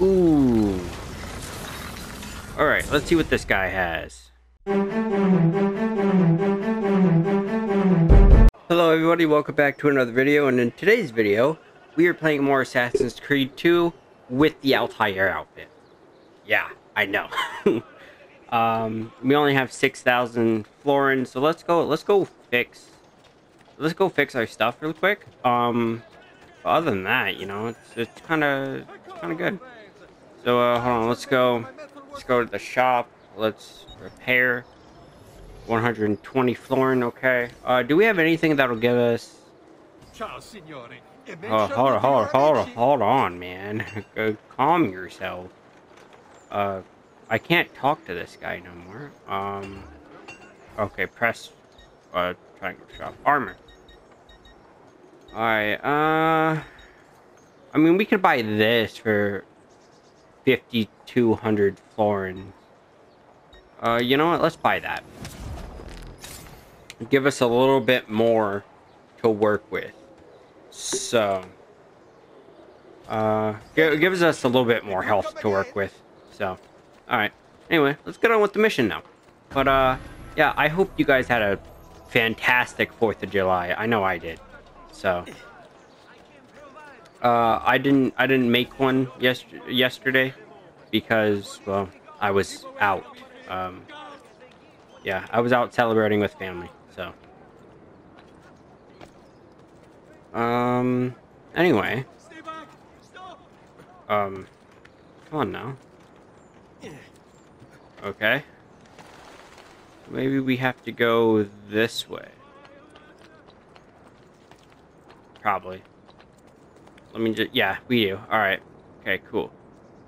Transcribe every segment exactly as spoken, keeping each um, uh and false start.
Ooh. All right, let's see what this guy has. Hello everybody, welcome back to another video, and in today's video, we are playing more Assassin's Creed two with the Altair outfit. Yeah, I know. um, we only have six thousand florins, so let's go, let's go fix, let's go fix our stuff real quick. Um, other than that, you know, it's, it's kind of, kind of good. So, uh, hold on, let's go. Let's go to the shop. Let's repair. one hundred twenty florin, okay. Uh, do we have anything that'll give us... Ciao, signore. Oh, hold on, hold on, hold on, hold on, man. Go calm yourself. Uh, I can't talk to this guy no more. Um, okay, press, uh, triangle shop. Armor. Alright, uh... I mean, we could buy this for... fifty-two hundred florin. Uh, you know what? Let's buy that. Give us a little bit more to work with. So, uh, it gives us a little bit more health to work with. So, all right. Anyway, let's get on with the mission now. But uh, yeah, I hope you guys had a fantastic fourth of July. I know I did. So. Uh, I didn't, I didn't make one yes yesterday because, well, I was out. Um, yeah, I was out celebrating with family, so. Um, anyway. Um, come on now. Okay. Maybe we have to go this way. Probably. Let me just, yeah, we do. All right. Okay, cool.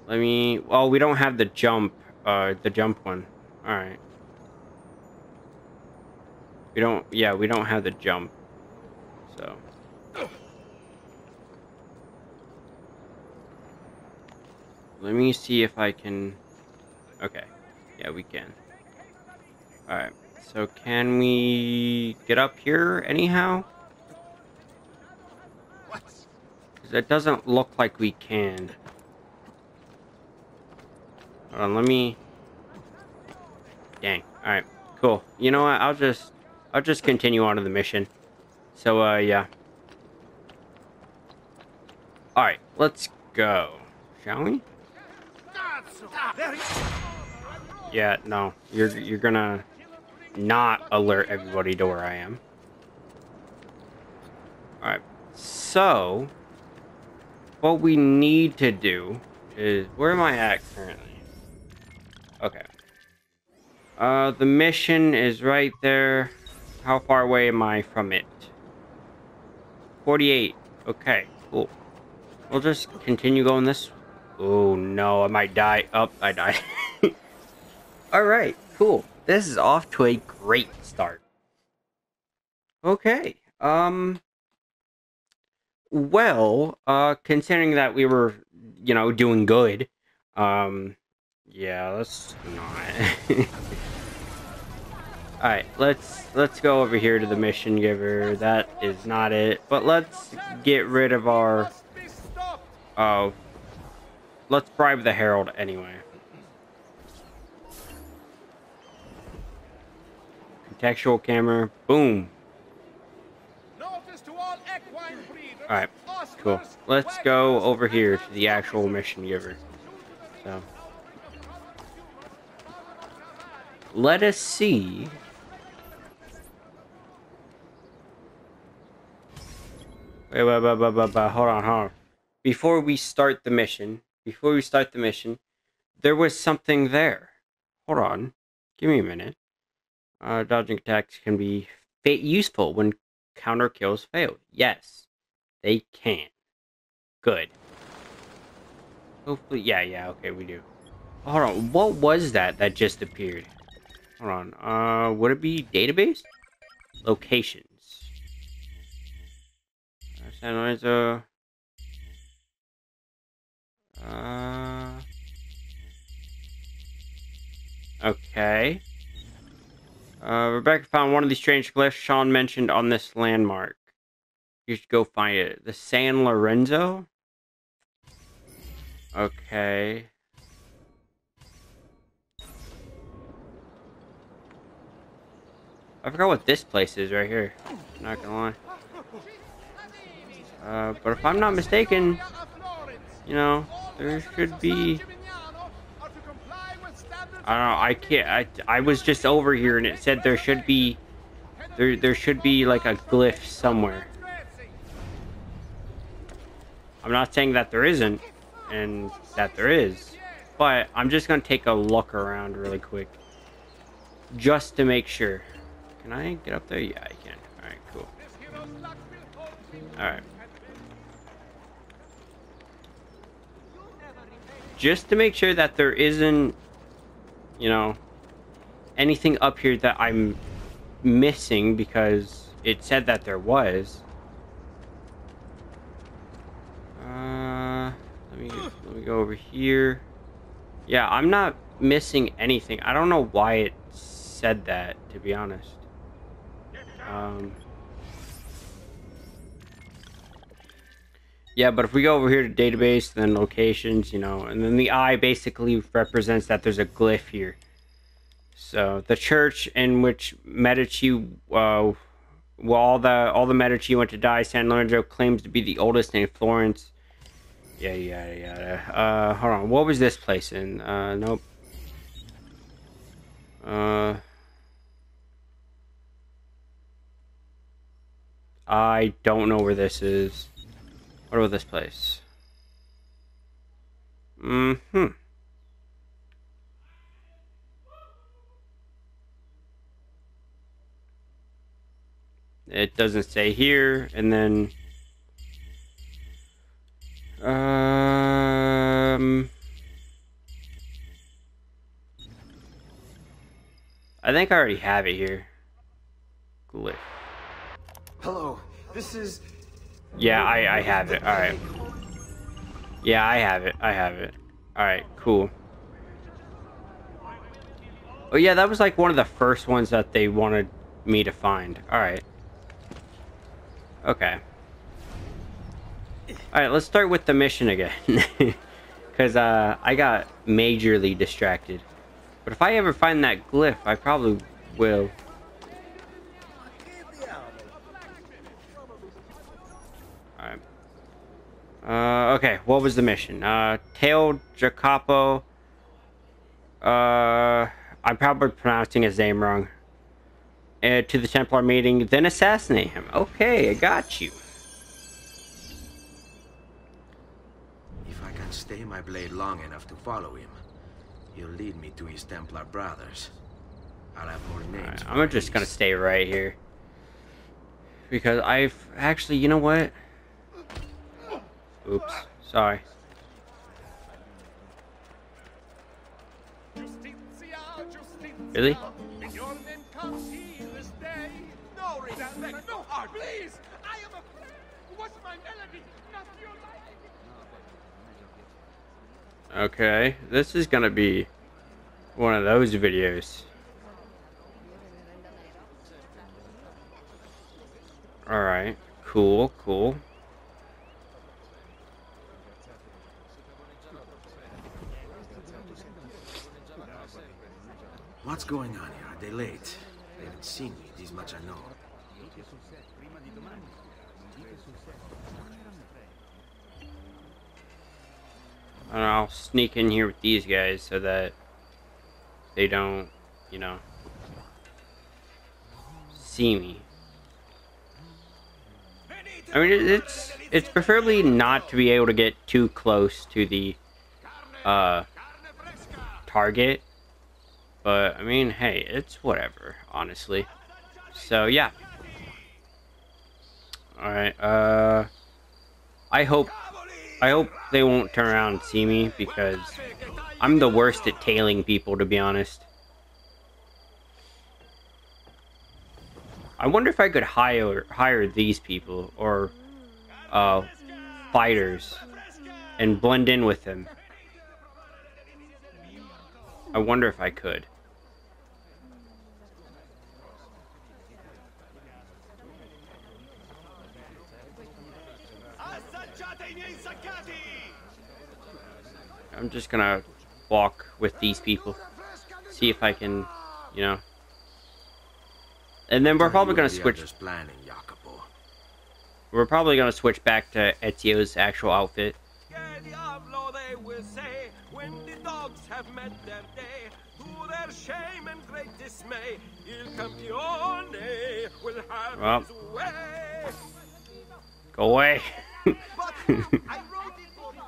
Let me, well, we don't have the jump, uh, the jump one. All right. We don't, yeah, we don't have the jump. So. Let me see if I can, okay. Yeah, we can. All right. So can we get up here anyhow? It doesn't look like we can. Hold on, let me... Dang. Alright, cool. You know what? I'll just... I'll just continue on to the mission. So, uh, yeah. Alright, let's go. Shall we? Yeah, no. You're, you're gonna not alert everybody to where I am. Alright, so... What we need to do is... Where am I at currently? Okay. Uh, the mission is right there. How far away am I from it? forty-eight. Okay, cool. We'll just continue going this... Oh, no. I might die. Oh, I died. Alright, cool. This is off to a great start. Okay. Um... Well, uh, considering that we were, you know, doing good, um, yeah, let's not. Alright, let's, let's go over here to the mission giver. That is not it, but let's get rid of our, oh, let's bribe the herald anyway. Contextual camera, boom. Alright, cool. Let's go over here to the actual mission giver. So, let us see. Wait, wait, wait, wait, wait, wait, hold on, hold on. Before we start the mission, before we start the mission, there was something there. Hold on. Give me a minute. Uh, dodging attacks can be useful when counter kills fail. Yes. They can. Good. Hopefully, yeah, yeah, okay, we do. Hold on, what was that that just appeared? Hold on, uh, would it be database? Locations. San Uh... Okay. Uh, Rebecca found one of these strange glyphs Sean mentioned on this landmark. You should go find it. The San Lorenzo? Okay. I forgot what this place is right here. Not gonna lie. Uh, but if I'm not mistaken, you know, there should be. I don't know. I can't. I I was just over here and it said there should be. There there should be like a glyph somewhere. I'm not saying that there isn't, and that there is, but I'm just gonna take a look around really quick, just to make sure. Can I get up there? Yeah, I can. Alright, cool. Alright. Just to make sure that there isn't, you know, anything up here that I'm missing, because it said that there was. Uh, let me, let me go over here. Yeah, I'm not missing anything. I don't know why it said that, to be honest. Um, yeah, but if we go over here to database, then locations, you know, and then the eye basically represents that there's a glyph here. So the church in which Medici, uh, well, all the all the Medici went to die. San Lorenzo claims to be the oldest in Florence. Yeah, yeah, yeah. Uh, hold on. What was this place in? Uh, nope. Uh. I don't know where this is. What about this place? Mm-hmm. It doesn't say here, and then... Um... I think I already have it here. Glyph. Hello, this is... Yeah, I, I have it. Alright. Yeah, I have it. I have it. Alright, cool. Oh yeah, that was like one of the first ones that they wanted me to find. Alright. Okay. Alright, let's start with the mission again. Because uh, I got majorly distracted. But if I ever find that glyph, I probably will. Alright. Uh, okay, what was the mission? Uh, Tail Jacopo. Uh, I'm probably pronouncing his name wrong. Uh, to the Templar meeting, then assassinate him. Okay, I got you. If I can stay my blade long enough to follow him, he'll lead me to his Templar brothers. I'll have more names. Right, I'm just names. gonna stay right here. Because I've actually, you know what? Oops, sorry. Really? No, please! I am a friend! What's my melody? Not your life! Okay, this is gonna be one of those videos. Alright, cool, cool. What's going on here? Are they late? They haven't seen me, this much I know. And I'll sneak in here with these guys so that they don't, you know, see me. I mean, it's it's preferably not to be able to get too close to the uh, target, but I mean, hey, it's whatever, honestly. So yeah. All right. Uh, I hope. I hope they won't turn around and see me, because I'm the worst at tailing people, to be honest. I wonder if I could hire hire these people, or uh, fighters, and blend in with them. I wonder if I could. I'm just gonna walk with these people. See if I can, you know. And then we're probably gonna switch. Planning, Jacopo. We're probably gonna switch back to Ezio's actual outfit. They will say, when the dogs have met their day, to their shame and great dismay, Il Campione will have well. his way. Go away. But I wrote it for you.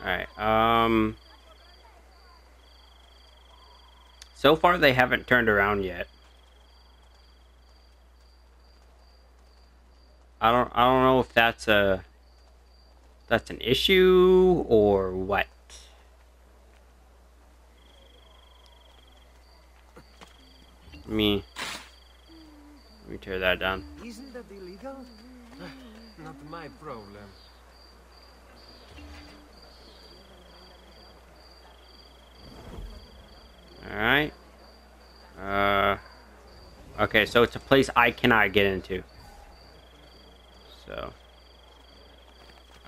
Alright, um... so far they haven't turned around yet. I don't, I don't know if that's a... that's an issue, or what? Let me... Let me tear that down. Isn't that illegal? Not my problem. Alright. Uh... Okay, so it's a place I cannot get into. So...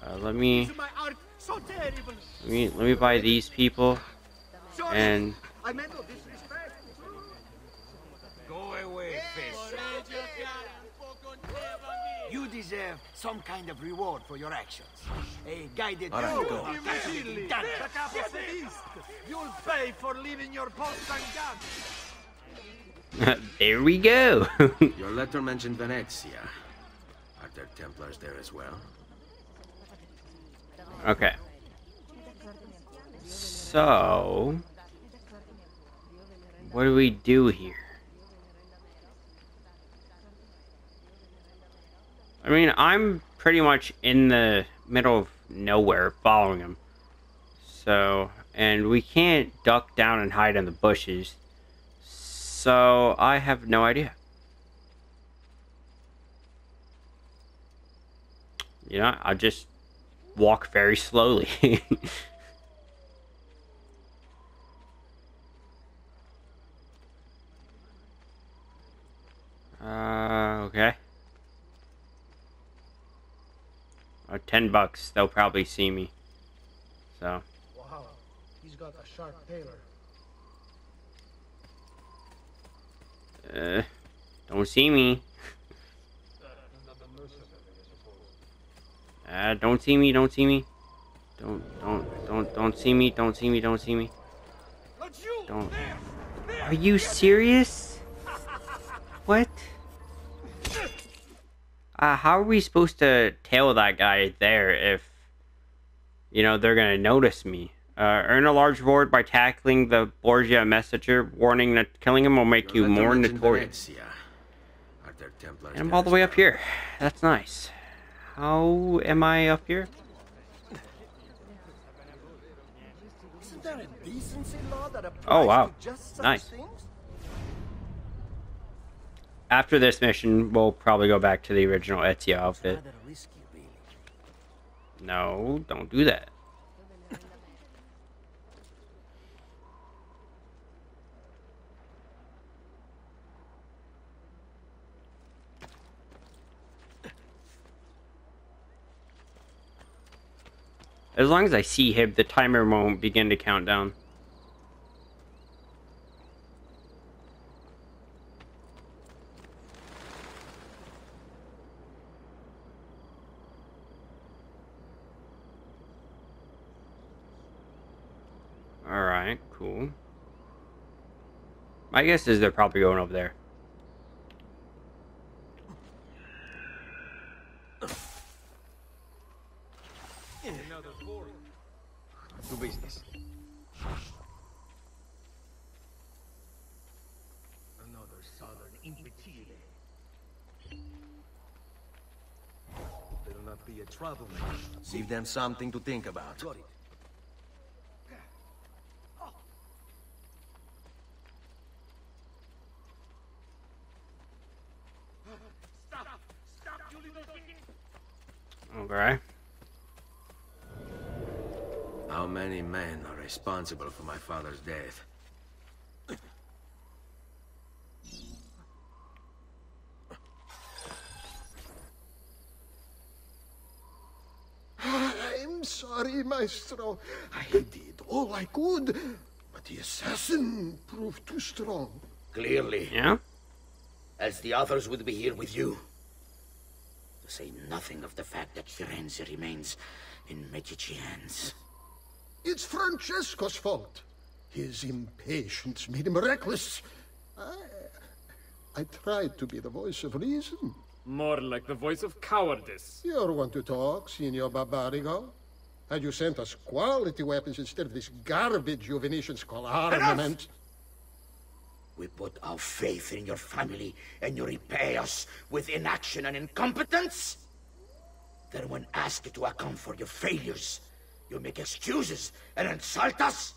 Uh, let me, let me let me buy these people, and go away, fish. You deserve some kind of reward for your actions. A guided right, go. You'll pay for leaving your post undone. There we go. Your letter mentioned Venezia. Are there Templars there as well? Okay. So, what do we do here? I mean, I'm pretty much in the middle of nowhere following him. So, and we can't duck down and hide in the bushes. So, I have no idea. You know, I just... walk very slowly. uh, okay. Oh, ten bucks. They'll probably see me. So. Wow, he's got a sharp tailor. Uh, don't see me. Uh, don't see me, don't see me. Don't, don't, don't, don't see me, don't see me, don't see me. Don't. Are you serious? What? Uh, how are we supposed to tail that guy there if, you know, they're gonna notice me? Uh, earn a large reward by tackling the Borgia messenger, warning that killing him will make you more notorious. And I'm all the way up here. That's nice. How am I up here? Isn't there a decency law that applies oh wow, to just such nice. Things? After this mission, we'll probably go back to the original Ezio outfit. No, don't do that. As long as I see him, the timer won't begin to count down. Alright, cool. My guess is they're probably going over there. Business. Another southern impetile. They'll not be a troublemaker. Give them something to think about. Okay. How many men are responsible for my father's death? sorry, maestro. I did all I could, but the assassin proved too strong. Clearly. Yeah? Else the others would be here with you. To say nothing of the fact that Firenze remains in Medici hands. It's Francesco's fault. His impatience made him reckless. I, I tried to be the voice of reason. More like the voice of cowardice. You're one to talk, Signor Barbarigo. Had you sent us quality weapons instead of this garbage you Venetians call armament... Enough! We put our faith in your family, and you repay us with inaction and incompetence? Then when asked to account for your failures, you make excuses and insult us?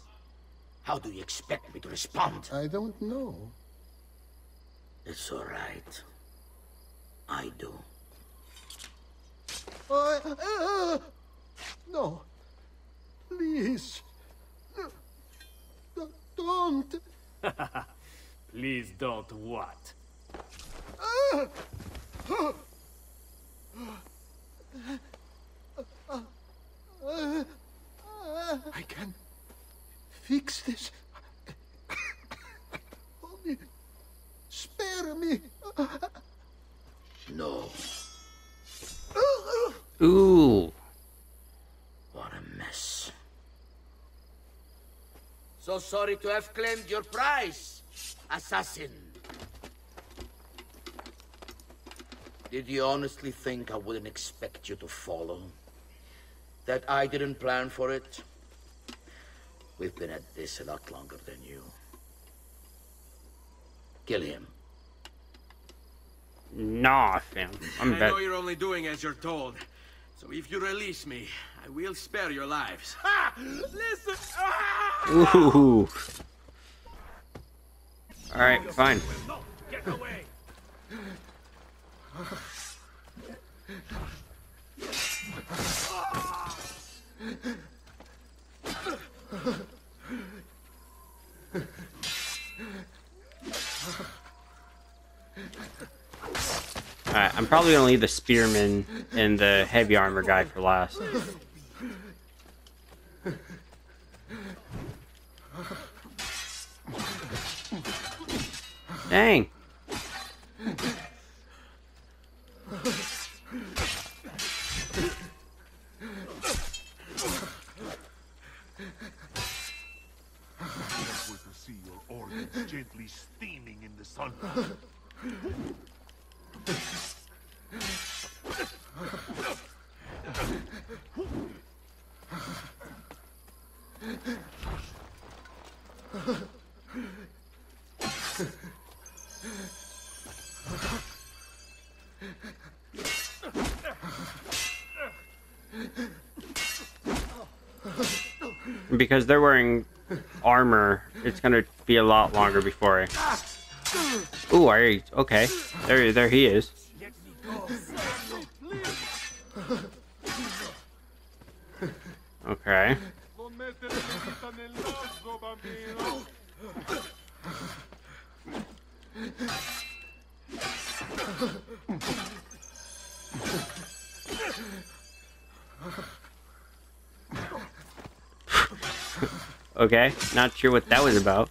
How do you expect me to respond? I don't know. It's all right. I do. Uh, uh, no. Please. No, don't. Please don't what? Uh, uh, uh, uh, uh, I can fix this. Only spare me. No. Ooh. What a mess. So sorry to have claimed your prize, assassin. Did you honestly think I wouldn't expect you to follow? That I didn't plan for it? We've been at this a lot longer than you. Kill him. Nah, fam. I'm I bad. know you're only doing as you're told. So if you release me, I will spare your lives. Ha! Listen! Ah! Ooh. All right, fine. Get away. Alright, I'm probably gonna leave the spearman and the heavy armor guy for last. Dang. See your organs gently steaming in the sun. Because they're wearing armor, it's gonna be a lot longer before it. Ooh, are you okay? There, there he is. Okay. Okay, not sure what that was about.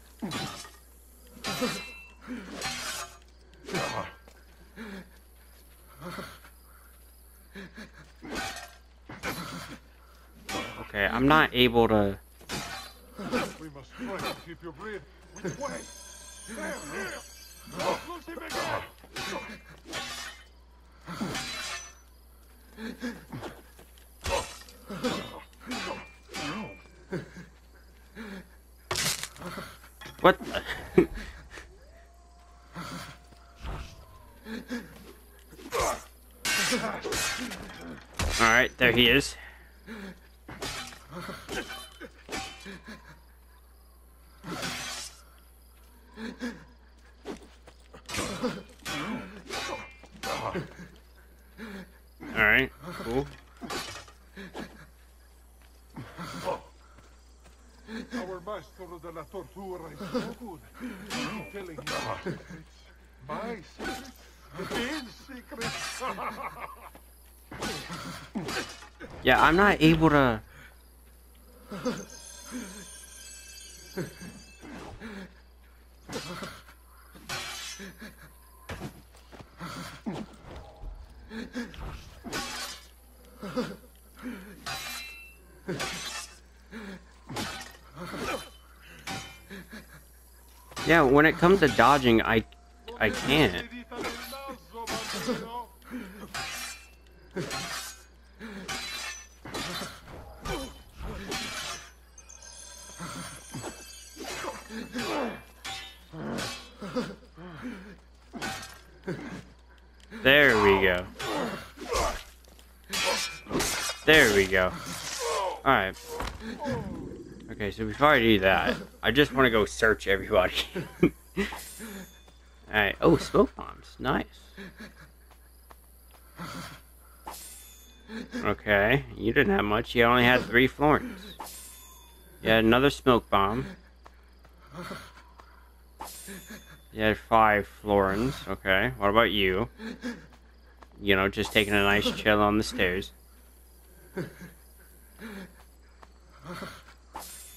Okay, I'm not able to. We must try to keep your breath. Which way? There, there. Lose him again. What the? All right, there he is. All right, cool. Our maestro de la tortura is so good. He's telling his secrets. My secrets. His secrets. Yeah, I'm not able to. Yeah, when it comes to dodging, I I can't. There we go. There we go. Alright. Okay, so we've already done that. I just want to go search everybody. Alright. Oh, smoke bombs. Nice. Okay. You didn't have much. You only had three florins. You had another smoke bomb. You had five florins. Okay. What about you? You know, just taking a nice chill on the stairs.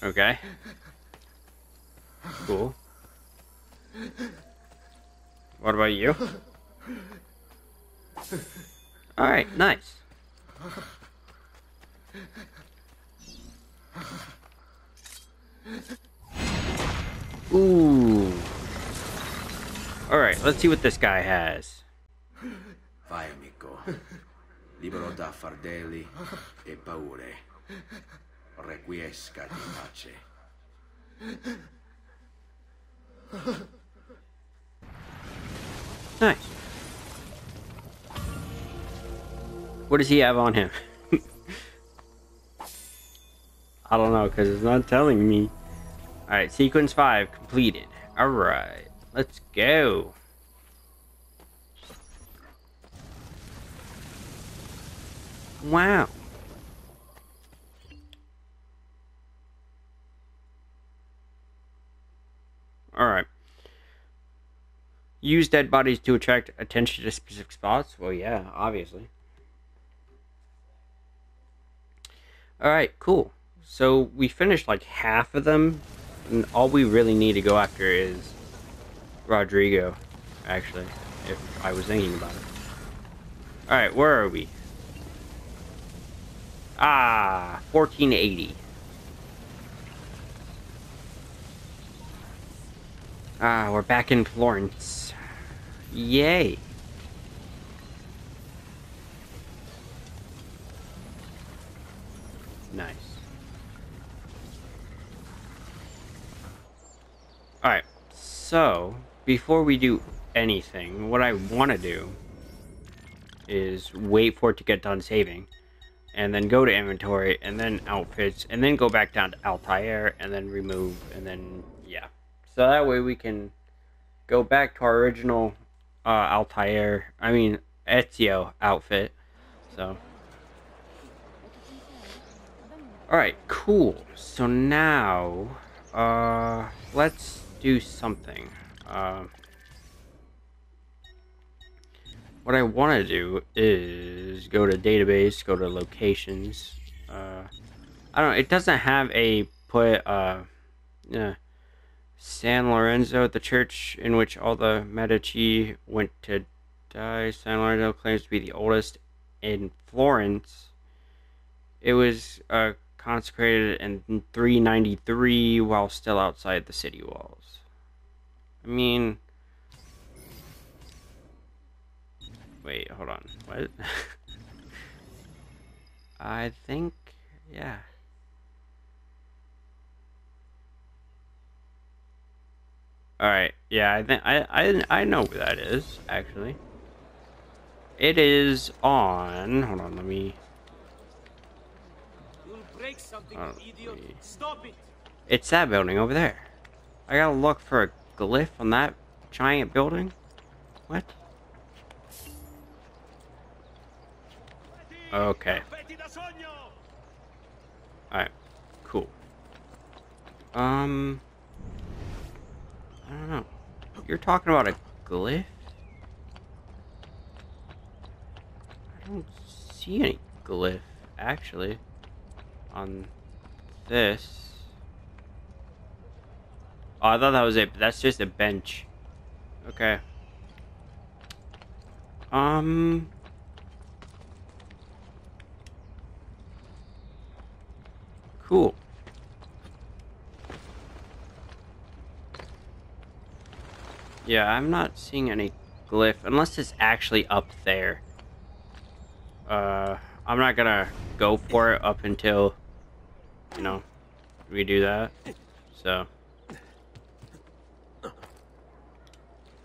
Okay. Cool. What about you? Alright, nice. Ooh. Alright, let's see what this guy has. Vai, amico. Libero da fardelli e paure. Requiesca di pace. Nice. What does he have on him? I don't know, because it's not telling me. Alright, sequence five completed. Alright, let's go. Wow. Alright. Use dead bodies to attract attention to specific spots? Well, yeah, obviously. Alright, cool. So, we finished like half of them. And all we really need to go after is Rodrigo, actually, if I was thinking about it. Alright, where are we? Ah, fourteen eighty. Ah, we're back in Florence. Yay. Nice. Alright, so before we do anything, what I want to do is wait for it to get done saving, and then go to inventory, and then outfits, and then go back down to Altair, and then remove, and then, yeah. So that way we can go back to our original uh, Altair, I mean Ezio outfit. So, alright, cool. So now, uh, let's do something. Uh, what I want to do is go to database, go to locations. Uh, I don't know, it doesn't have a put, uh, yeah. San Lorenzo, the church in which all the Medici went to die. San Lorenzo claims to be the oldest in Florence. It was uh, consecrated in three ninety-three while still outside the city walls. I mean... Wait, hold on. What? I think... Yeah. Alright, yeah, I think I I I know where that is, actually. It is on, hold on, let me You'll break something, oh, idiot. Me. Stop it. It's that building over there. I gotta look for a glyph on that giant building. What? Okay. Alright, cool. Um I don't know. You're talking about a glyph? I don't see any glyph, actually, on this? Oh, I thought that was it, but that's just a bench. Okay. Um... Cool. Yeah, I'm not seeing any glyph, unless it's actually up there. Uh, I'm not gonna go for it up until, you know, we do that, so.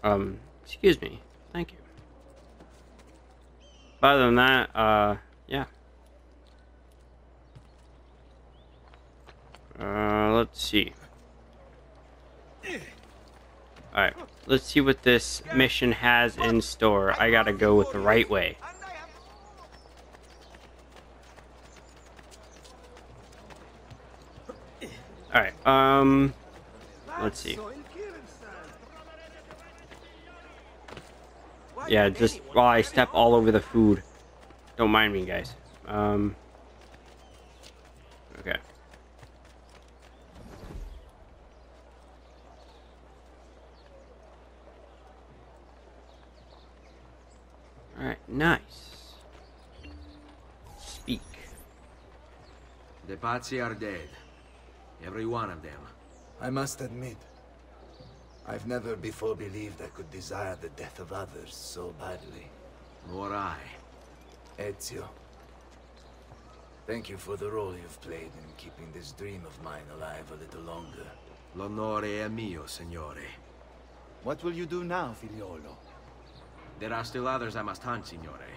Um, excuse me, thank you. But other than that, uh, yeah. Uh, let's see. Alright, let's see what this mission has in store. I gotta go with the right way. Alright, um... let's see. Yeah, just while I step all over the food. Don't mind me, guys. Um... Okay. Alright, nice. Speak. The Pazzi are dead. Every one of them. I must admit, I've never before believed I could desire the death of others so badly. Nor I. Ezio, thank you for the role you've played in keeping this dream of mine alive a little longer. L'onore è mio, signore. What will you do now, figliolo? There are still others I must hunt, signore.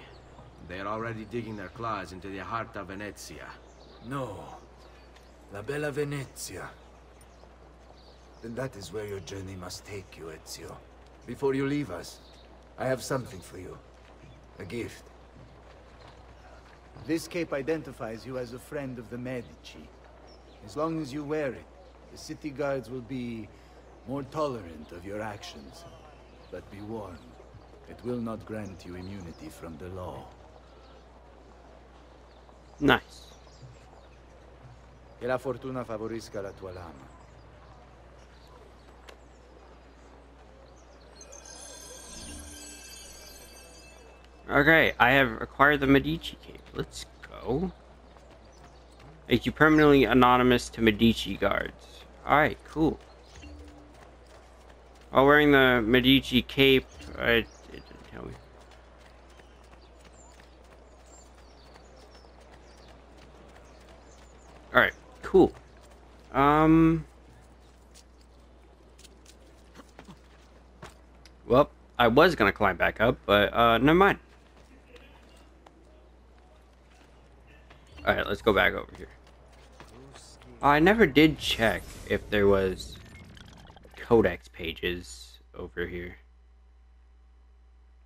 They are already digging their claws into the heart of Venezia. No. La bella Venezia. Then that is where your journey must take you, Ezio. Before you leave us, I have something for you. A gift. This cape identifies you as a friend of the Medici. As long as you wear it, the city guards will be more tolerant of your actions. But be warned. It will not grant you immunity from the law. Nice. Che la fortuna favorisca la tua lama. Okay, I have acquired the Medici cape. Let's go. Make you permanently anonymous to Medici guards. Alright, cool. While wearing the Medici cape, I... Alright, cool. Um. Well, I was gonna climb back up, but uh, never mind. Alright, let's go back over here. I never did check if there was codex pages over here.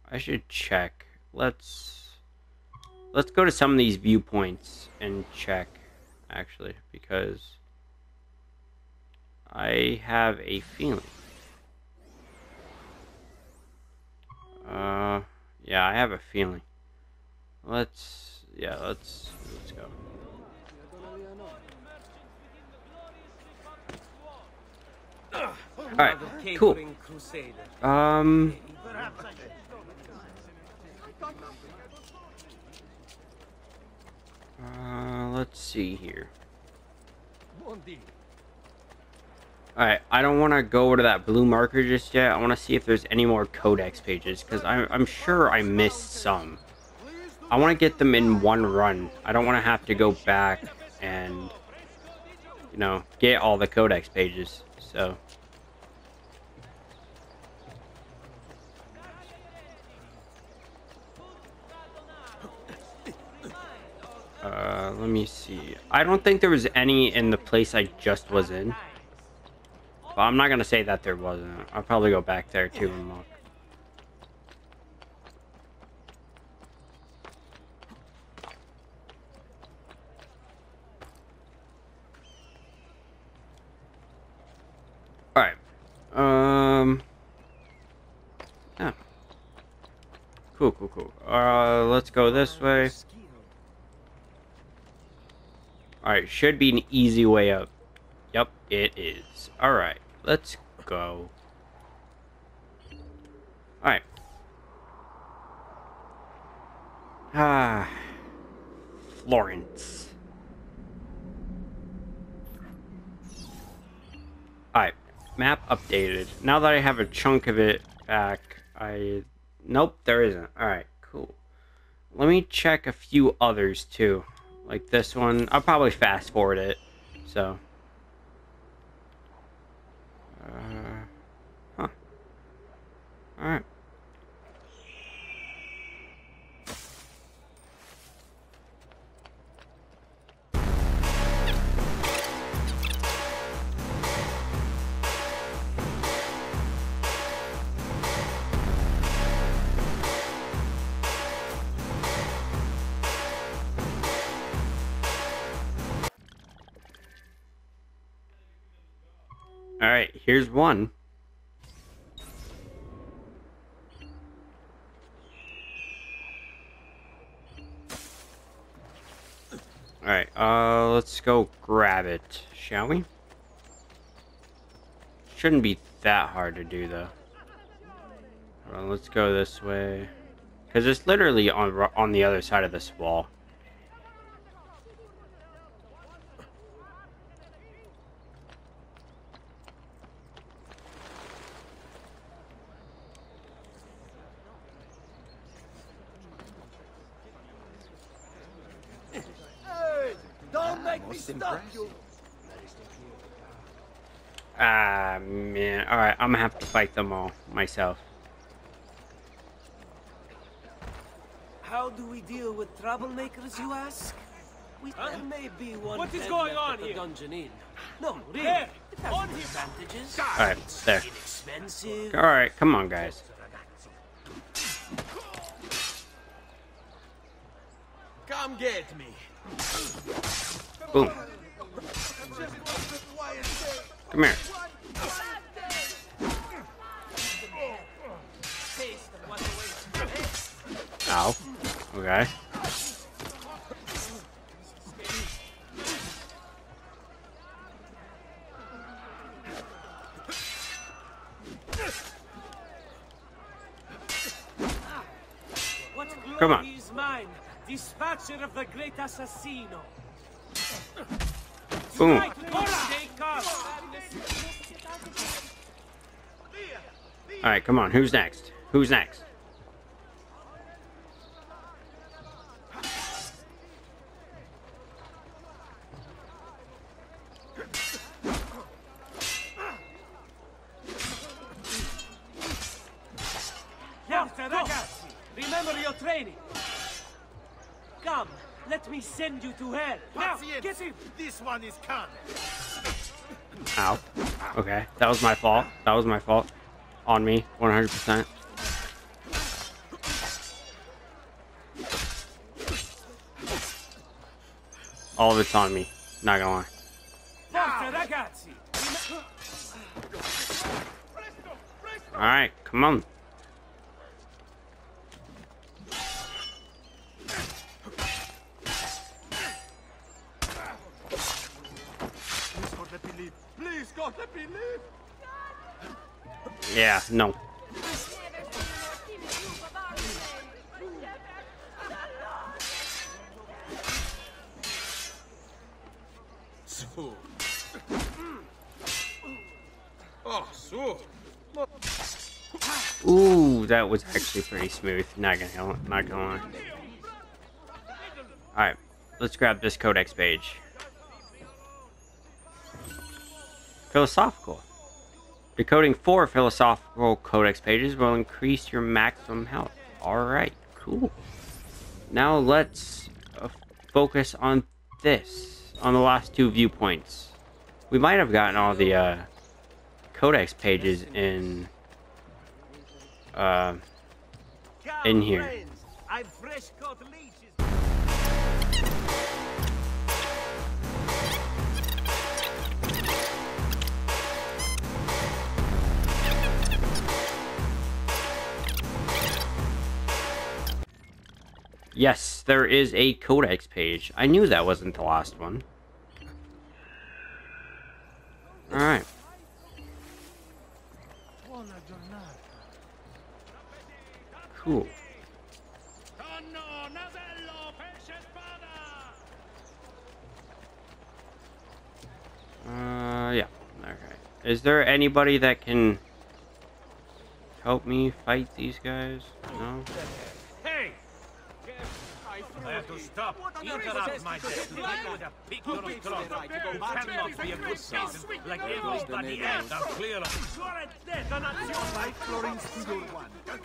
I should check. Let's let's go to some of these viewpoints and check, actually, because I have a feeling. Uh, yeah, I have a feeling. Let's, yeah, let's, let's go. Alright, cool. Um... Uh, let's see here. Alright, I don't want to go over to that blue marker just yet. I want to see if there's any more codex pages, because I'm, I'm sure I missed some. I want to get them in one run. I don't want to have to go back and, you know, get all the codex pages, so... Uh, let me see. I don't think there was any in the place I just was in. But I'm not gonna say that there wasn't. I'll probably go back there too and look. Alright. Um. Yeah. Cool, cool, cool. Uh, let's go this way. Alright, should be an easy way up. Yep, it is. Alright, let's go. Alright. Ah. Florence. Alright, map updated. Now that I have a chunk of it back, I... Nope, there isn't. Alright, cool. Let me check a few others, too. Like this one. I'll probably fast forward it. So. Uh, huh. Alright. Alright, here's one. Alright, uh, let's go grab it, shall we? Shouldn't be that hard to do, though. Hold on, let's go this way. Because it's literally on, on the other side of this wall. Ah, man. Alright, I'm gonna have to fight them all myself. How do we deal with troublemakers, you ask? We huh? There may be one. What is going on here? Dungeon no, really. There. It has on advantages. Alright, there. Alright, come on, guys. Come get me. Boom. Come here. Ow. Okay. Come on. Dispatcher of the great assassino. Boom. Alright, come on. Who's next? Who's next? Remember your training. Come, let me send you to hell. Now, get him. This one is coming. Ow. Okay, that was my fault. That was my fault. On me, one hundred percent. All of it's on me. Not gonna lie. All right, come on. Yeah, no. So. Oh, so. Ooh, that was actually pretty smooth. Not gonna, not gonna lie. All right, let's grab this codex page. Philosophical. Decoding four philosophical codex pages will increase your maximum health. Alright, cool. Now let's uh, focus on this. On the last two viewpoints. We might have gotten all the uh, codex pages in uh, in here. Yes, there is a codex page. I knew that wasn't the last one. Alright. Cool. Uh, yeah. Okay. Is there anybody that can help me fight these guys? No? Hey! I have to stop. Interrupt my death. With a big cannot be a good son. Like everybody else, I'm clear of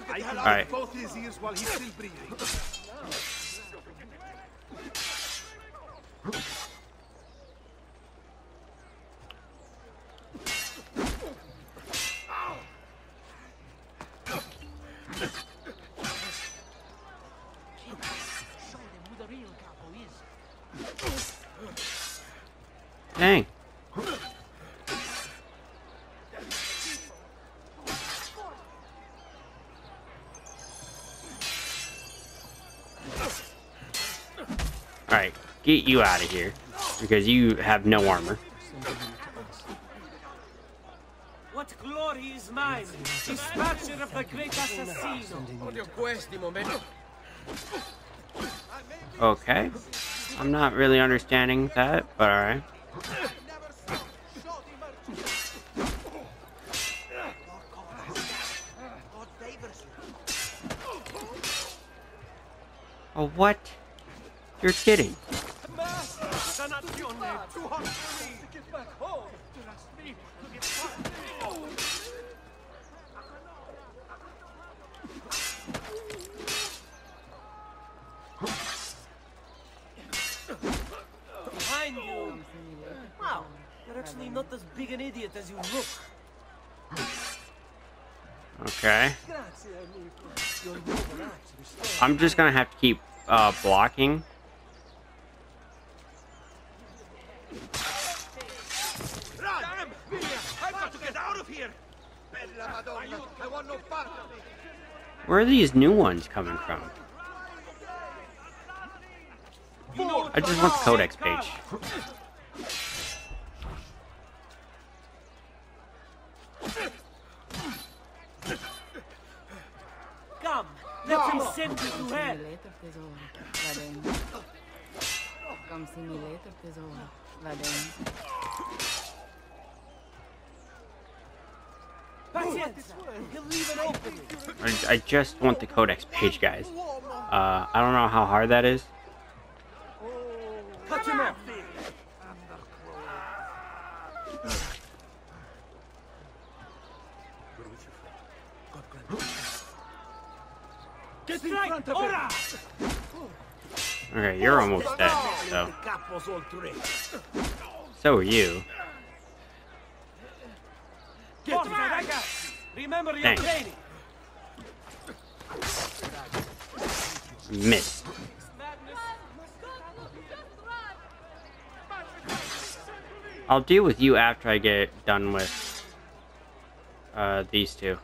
I held out both his ears while he's still breathing. Dang. Alright, get you out of here, because you have no armor. What glory is mine? Dispatcher of the great assassino. Okay. I'm not really understanding that, but alright. Oh, what? You're kidding. Actually not as big an idiot as you look. Okay. I'm just gonna have to keep uh, blocking. Damn, I've got to get out of here. I want no part of it. Where are these new ones coming from? I just want the codex page. Come, let him send you to hell. Come see me later, Tesoro. I, I just want the codex page, guys. Uh, I don't know how hard that is. Cut him off. Get in front of him. Okay, you're almost dead, so. So are you. Dang. Missed. I'll deal with you after I get done with uh, these two.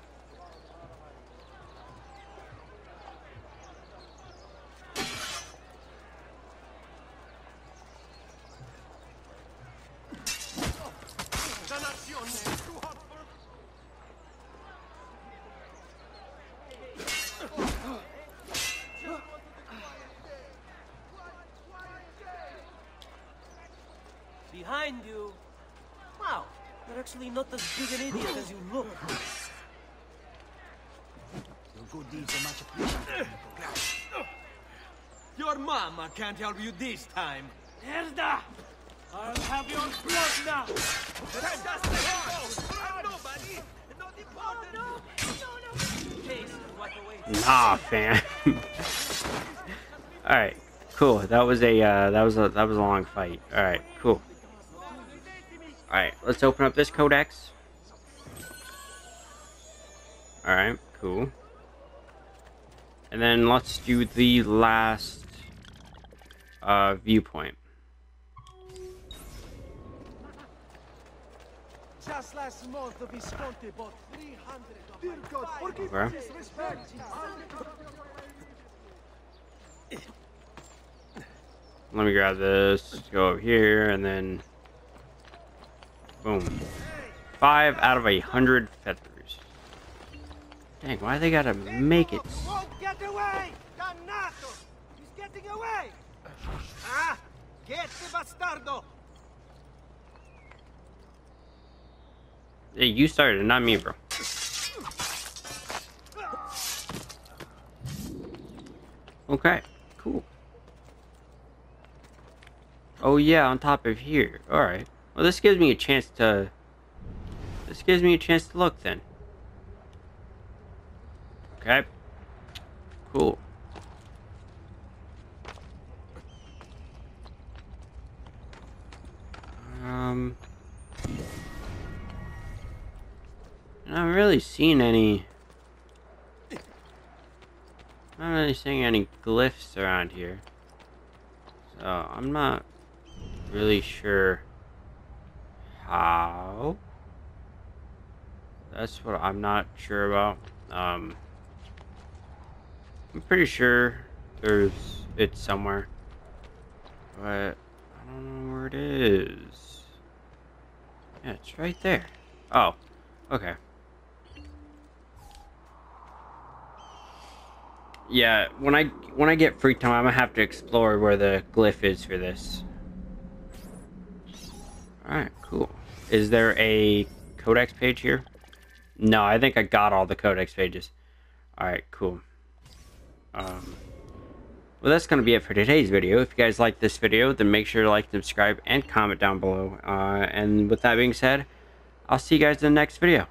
Behind you. Wow, you're actually not as big an idiot as you look. Your good deeds are much appreciated. Your mama can't help you this time. Herda! I'll have your blood now! Let us go! I'm nobody! Not important! No, no, no! Nah, fam. Alright, cool. That was a uh, that was a that was a long fight. Alright, cool. Alright, let's open up this codex. Alright, cool. And then let's do the last uh, viewpoint. Just last month, the Visconti bought three hundred of Dear God, forgive me his respect. Let me grab this, go over here, and then... boom. Five out of a hundred feathers. Dang, why they gotta make it? Won't get away! Dannato! He's getting away! Ah! Get the bastardo! Hey, you started, not me, bro. Okay, cool. Oh yeah, on top of here. Alright. Well, this gives me a chance to... This gives me a chance to look, then. Okay. Cool. Um... I haven't really seen any... I'm not really seeing any glyphs around here. So, I'm not really sure how. That's what I'm not sure about. Um, I'm pretty sure there's it's somewhere. But, I don't know where it is. Yeah, it's right there. Oh, okay. Yeah, when I when I get free time, I'm gonna have to explore where the glyph is for this. All right, cool. Is there a codex page here? No, I think I got all the codex pages. All right, cool. Um, well, that's gonna be it for today's video. If you guys like this video, then make sure to like, subscribe, and comment down below. Uh, and with that being said, I'll see you guys in the next video.